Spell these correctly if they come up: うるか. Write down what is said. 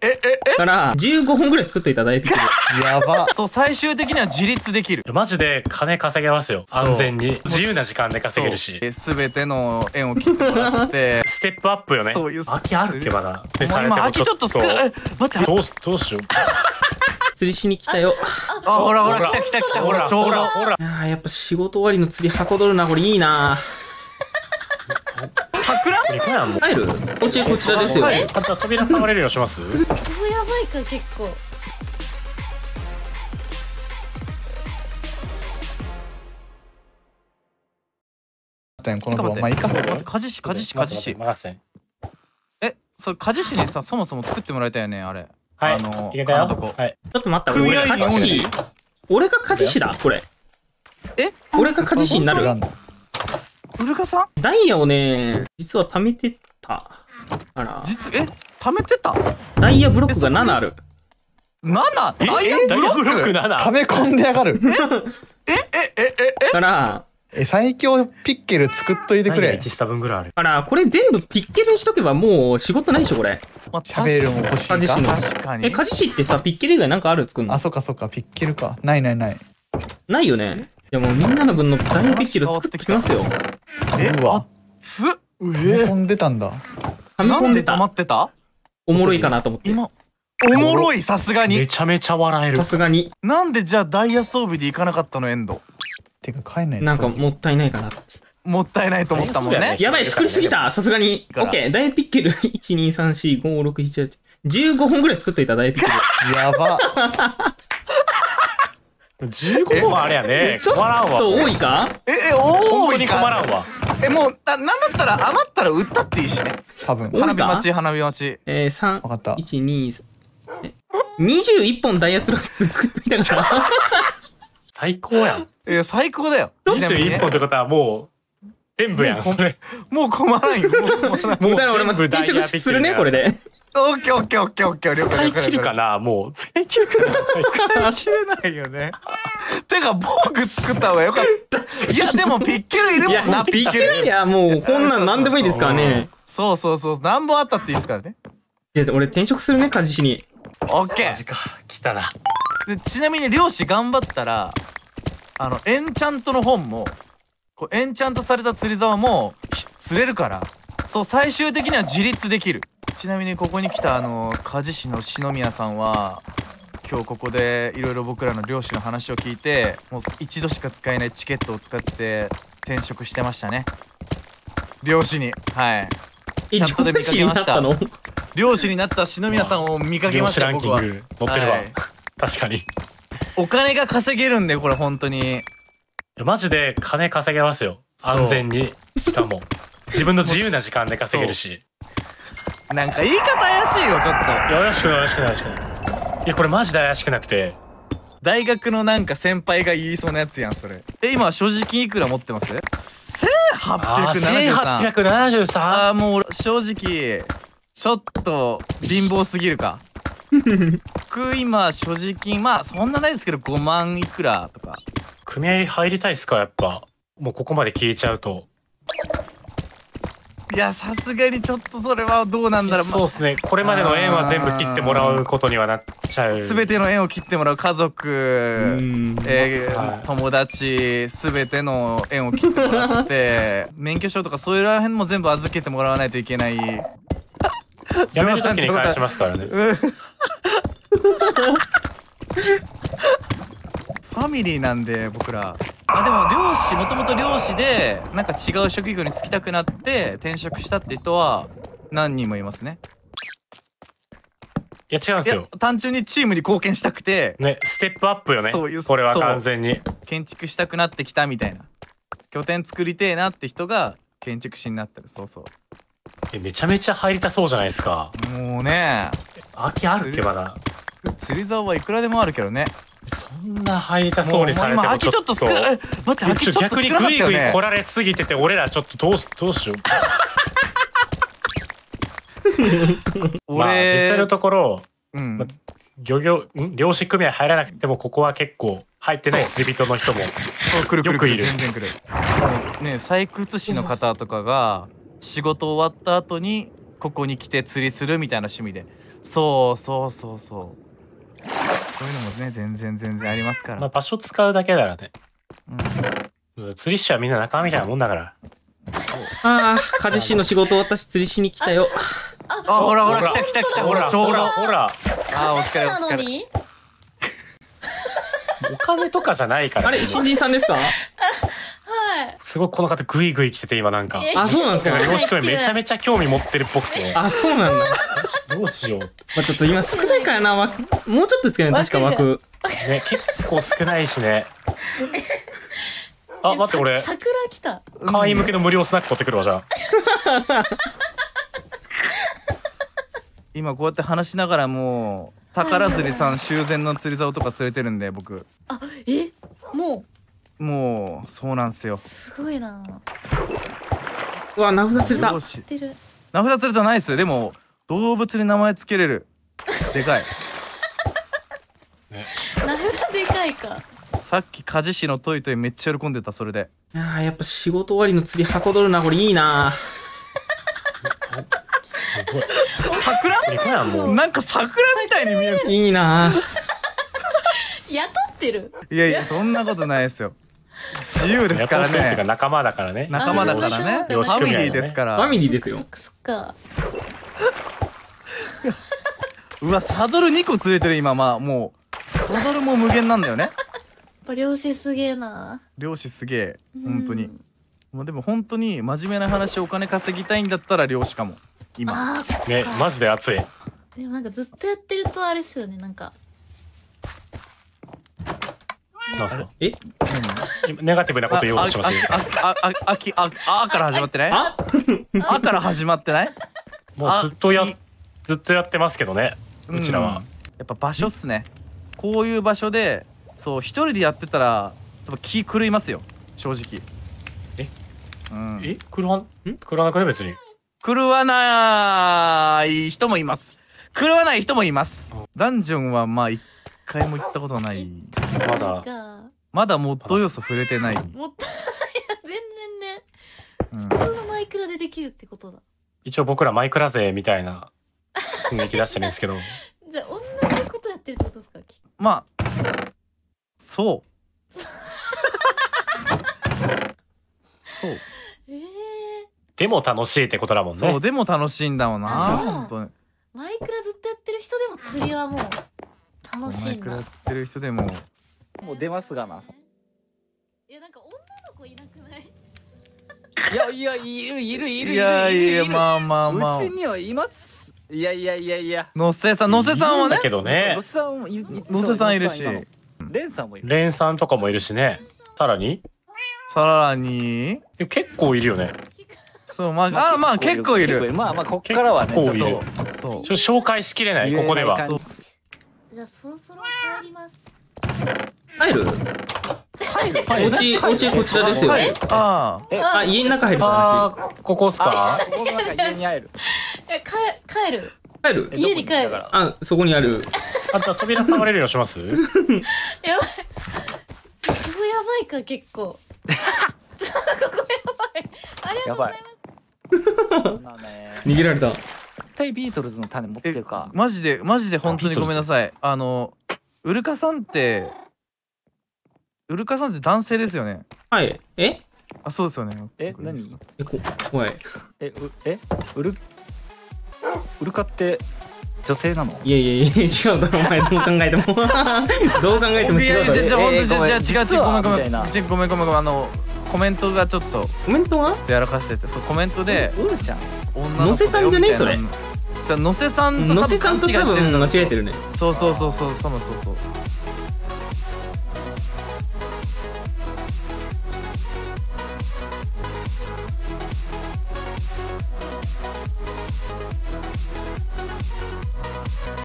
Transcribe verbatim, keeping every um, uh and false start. ええええからじゅうごほんぐらい作っていただいてやばそう、最終的には自立できる。マジで金稼げますよ、安全に。自由な時間で稼げるし、すべての縁を切ってもらってステップアップよね。そういう秋あるってばな。今秋ちょっと少ない。待って、どうどうしよう。釣りしに来たよ。あ、ほらほら、来た来た来た、ほらちょうど。ほら、あ、やっぱ仕事終わりの釣りはこどるな、これいいな。桜入るこっち、こちらですよね。扉触れるようします。これやばいか、結構。この子まあいいかも。鍛冶師、鍛冶師、鍛冶師。え、それ鍛冶師にさ、そもそも作ってもらいたいよね、あれ。はい。あの、ちょっと待った、俺が鍛冶師。俺が鍛冶師だ、これ。え、俺が鍛冶師になる。ウルカさん？ダイヤをね、実は貯めてた。あら。実、え、貯めてた？ダイヤブロックがななある。なな？ ダイヤブロック なな？ 溜め込んでやがる。ええええええから、え、最強ピッケル作っといてくれ。いちスタブンぐらいある。あら、これ全部ピッケルにしとけばもう仕事ないでしょ、これ。シャベルも欲しいか。確かに。え、鍛冶師ってさ、ピッケル以外なんかある作るの？あ、そっかそっか、ピッケルか。ないないない。ないよね。いやもうみんなの分のダイヤピッケル作ってきますよ。え、わ、す、え、込んでたんだ。なんで溜まってた？おもろいかなと思って。今、おもろい、さすがに。めちゃめちゃ笑える。さすがに。なんでじゃあダイヤ装備で行かなかったの、エンド。てか買えない。なんかもったいないかなって。もったいないと思ったもんね。やばい、作りすぎた。さすがに。オッケー、ダイヤピッケル一二三四五六七八十五本ぐらい作っといたダイヤピッケル。やば。じゅうごほんあれやね。ちょっと多いか？ええ、多いか。困らんわ。え、もうな、なんだったら余ったら売ったっていいしね。多分。花火待ち、花火待ち。ええ、三。わかった。一二三。にじゅういっぽんダイヤツロス作ってみたからさ。最高やん。ええ、最高だよ。にじゅういっぽんってことはもう全部やん。それ。もう困らんよ。もう困らん。もうだから俺も転職するねこれで。オッケーオッケーオッケーオッケー。使い切るかな、もう使い切るかな。使い切れないよね。てか防具作った方がよかった。いやでもピッケルいるもんな。ピッケルいやもうこんなんなんでもいいですからね。そうそうそう、何本あったっていいですからね。いや俺転職するね、鍛冶師に。オッケー。マジか、来たな。ちなみに漁師頑張ったらあのエンチャントの本もこうエンチャントされた釣り竿も釣れるから。そう最終的には自立できる。ちなみにここに来たあの鍛冶師の篠宮さんは今日ここでいろいろ僕らの漁師の話を聞いてもう一度しか使えないチケットを使って転職してましたね、漁師に。はい、ちゃんとで見かけました。漁師になった篠宮さんを見かけました。僕は漁師ランキング載ってるわ、はい、確かにお金が稼げるんでこれ本当にマジで金稼げますよ、安全に。しかも自分の自由な時間で稼げるし。なんか言い方怪しいよ、ちょっと。怪しくない怪しくない怪しくない。いやこれマジで怪しくなくて、大学のなんか先輩が言いそうなやつやんそれ。え、今所持金いくら持ってます？せんはっぴゃくななじゅうさん。ああ、もう正直ちょっと貧乏すぎるか。僕今所持金まあそんなないですけどごまんいくらとか。組合入りたいっすか、やっぱ。もうここまで消えちゃうと、いやさすがにちょっとそれはどうなんだろう。そうですね、これまでの縁は全部切ってもらうことにはなっちゃう。全ての縁を切ってもらう、家族、えー、友達、全ての縁を切ってもらって免許証とかそういうら辺も全部預けてもらわないといけない。やめる時に返しますからね。ファミリーなんで僕ら。あ、でも漁師、もともと漁師でなんか違う職業に就きたくなって転職したって人は何人もいますね。いや違うんですよ、単純にチームに貢献したくてね、ステップアップよね。そういう、これは完全に建築したくなってきたみたいな、拠点作りてえなって人が建築士になったら。そうそう、え、めちゃめちゃ入りたそうじゃないですか。もうね、秋あるけばな。釣り竿はいくらでもあるけどね。そんな入りたそうにされてもちょっと逆にグイグイ来られすぎてて、俺らちょっとどうどうしよう。まあ実際のところ、うん、まあ、漁業漁師組合入らなくてもここは結構入ってない釣り人の人もよくいる。ね、採掘師の方とかが仕事終わった後にここに来て釣りするみたいな趣味で。そうそうそうそう、そういうのもね全然全然ありますから、まあ場所使うだけならね、うん、釣り師はみんな仲間みたいなもんだから。ああ、鍛冶師の仕事終わったし釣りしに来たよ。あ、ほらほら来た来た来た、ほらちょうどほら、あ、お疲れお疲れ。お金とかじゃないから。あれ、新人さんですか？はい。すごいこの方グイグイ来てて今なんか。あ、そうなんですかね。よろしくめちゃめちゃ興味持ってるっぽくて。あ、そうなんだ。どうしよう。まあちょっと今少ないからな、もうちょっとですけどね、確か枠。ね、結構少ないしね。あ、待って俺。桜来た。会員向けの無料スナック取ってくるわじゃあ。今こうやって話しながらもう宝釣りさん修繕の釣り竿とか連れてるんで僕。あ、え、もう。もうそうなんですよ。すごいな。うわ、名札釣れた。名札釣れたないっす。でも動物に名前つけれる。でかい。ね、名札でかいか。さっき鍛冶師のトイトイめっちゃ喜んでたそれで。ああ、やっぱ仕事終わりの釣りはこどるな、これいいな。桜？なんか桜みたいに見える。いいな。雇ってる？いやいや、そんなことないですよ。自由ですからね。仲間だからね。仲間だからね。ファミリーですから。ファミリーですよ。うわ、サドルにこ釣れてる今、まあもうサドルも無限なんだよね。漁師すげえな。漁師すげえ、本当に。まあでも本当に真面目な話、お金稼ぎたいんだったら漁師かも。今ね、マジで熱い。でもなんかずっとやってるとあれっすよね、なんか。なんすか？え？ネガティブなこと言おうとしますよ。あああきああから始まってない？ああから始まってない？もうずっとやずっとやってますけどね。うちらはやっぱ場所っすね。こういう場所でそう一人でやってたら多分気狂いますよ、正直。え？うん。え？狂わん？狂わなくね別に。狂わない人もいます。狂わない人もいます。ダンジョンはまあ一回も行ったことない。まだ。まだモッド要素触れてない。モッド、いや全然ね。普通のマイクラでできるってことだ。一応僕らマイクラ勢みたいな雰囲気出してるんですけど。じゃあ同じことやってるってことですか？まあ、そう。そう。ええ。でも楽しいってことだもんね。そう、でも楽しいんだもんな。本当に。マイクラずっとやってる人でも釣りはもう楽しいんだ。マイクラやってる人でも。もう出ますがな。いやなんか女の子いなくない？いやいやいるいるいるいる。いやいやまあまあまあ。うちにはいます。いやいやいやいや。のせさんのせさんはね。だけどね。のせさんものせさんいるし。レンさんもいる。レンさんとかもいるしね。さらに？さらに？結構いるよね。そう、まあまあ結構いる。まあまあこっからはね、そうそう紹介しきれない、ここでは。じゃあそろそろ帰ります。入る？入る。お家お家こちらですよね。ああ、家の中入る話。ここっすか？家に入る。え、帰帰る。帰る。家に帰る。あ、そこにある。あとは扉触れるようにします？やばい。そこやばいか結構。ここやばい。ありがとうございます。逃げられた。対ビートルズの種持ってるか。マジでマジで本当にごめんなさい。あのウルカさんってウルカさんって男性ですよね。はい。え？あ、そうですよね。え、何？え、こ、怖い。え、う、え、ウルウルカって女性なの？いやいやいや違うだろお前どう考えてもどう考えても違うだろ。いやじゃ本当じゃ違う違うごめんごめんごめんごめんあの。コメントがちょっとコメントがちょっとやらかしてて、そうコメントでのせさんじゃねえそれ、のせさんと多分勘違いしてるんだ。そうそうそうそう、多分そうそう。